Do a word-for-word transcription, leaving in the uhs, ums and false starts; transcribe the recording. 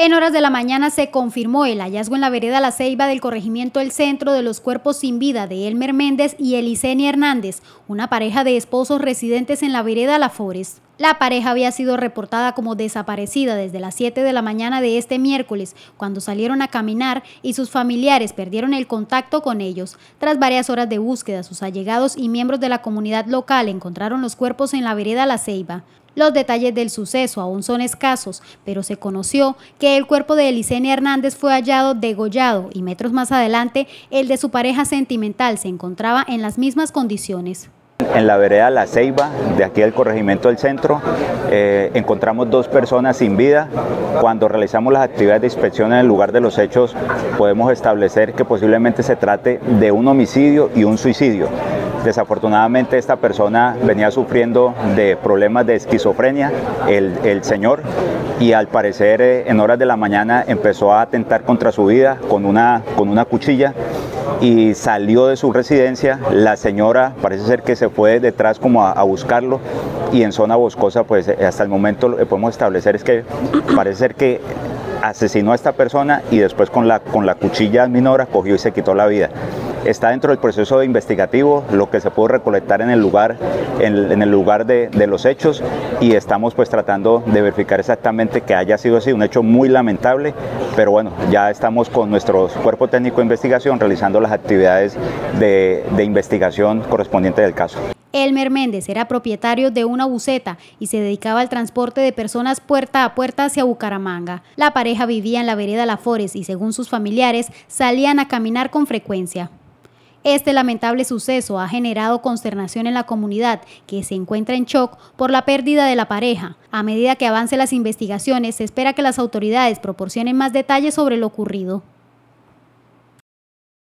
En horas de la mañana se confirmó el hallazgo en la vereda La Ceiba del corregimiento El Centro de los cuerpos sin vida de Elmer Méndez y Elizenia Hernández, una pareja de esposos residentes en la vereda La Forest. La pareja había sido reportada como desaparecida desde las siete de la mañana de este miércoles, cuando salieron a caminar y sus familiares perdieron el contacto con ellos. Tras varias horas de búsqueda, sus allegados y miembros de la comunidad local encontraron los cuerpos en la vereda La Ceiba. Los detalles del suceso aún son escasos, pero se conoció que el cuerpo de Elizenia Hernández fue hallado degollado y metros más adelante el de su pareja sentimental se encontraba en las mismas condiciones. En la vereda La Ceiba, de aquí del corregimiento del Centro, eh, encontramos dos personas sin vida. Cuando realizamos las actividades de inspección en el lugar de los hechos, podemos establecer que posiblemente se trate de un homicidio y un suicidio. Desafortunadamente esta persona venía sufriendo de problemas de esquizofrenia, el, el señor, y al parecer eh, en horas de la mañana empezó a atentar contra su vida con una, con una cuchilla y salió de su residencia. La señora parece ser que se fue detrás como a, a buscarlo, y en zona boscosa pues hasta el momento lo que podemos establecer es que parece ser que asesinó a esta persona y después con la, con la cuchilla minora cogió y se quitó la vida. Está dentro del proceso de investigativo lo que se pudo recolectar en el lugar, en el, en el lugar de, de los hechos, y estamos pues tratando de verificar exactamente que haya sido así, un hecho muy lamentable, pero bueno, ya estamos con nuestro cuerpo técnico de investigación realizando las actividades de, de investigación correspondientes del caso. Elmer Méndez era propietario de una buseta y se dedicaba al transporte de personas puerta a puerta hacia Bucaramanga. La pareja vivía en la vereda La Forest y, según sus familiares, salían a caminar con frecuencia. Este lamentable suceso ha generado consternación en la comunidad, que se encuentra en shock por la pérdida de la pareja. A medida que avancen las investigaciones, se espera que las autoridades proporcionen más detalles sobre lo ocurrido.